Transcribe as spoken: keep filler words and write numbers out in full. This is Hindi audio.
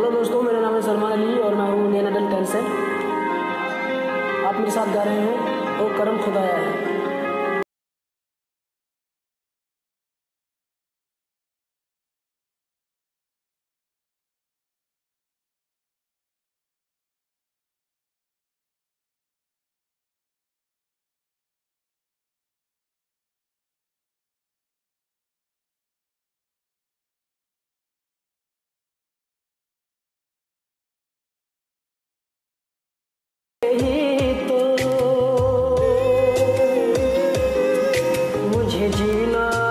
हेलो दोस्तों, मेरा नाम है सलमान अली और मैं हूँ नैन अडल्ट टेंथ से। आप मेरे साथ गा रहे हैं ओ करम खुदाया है। तो मुझे जीना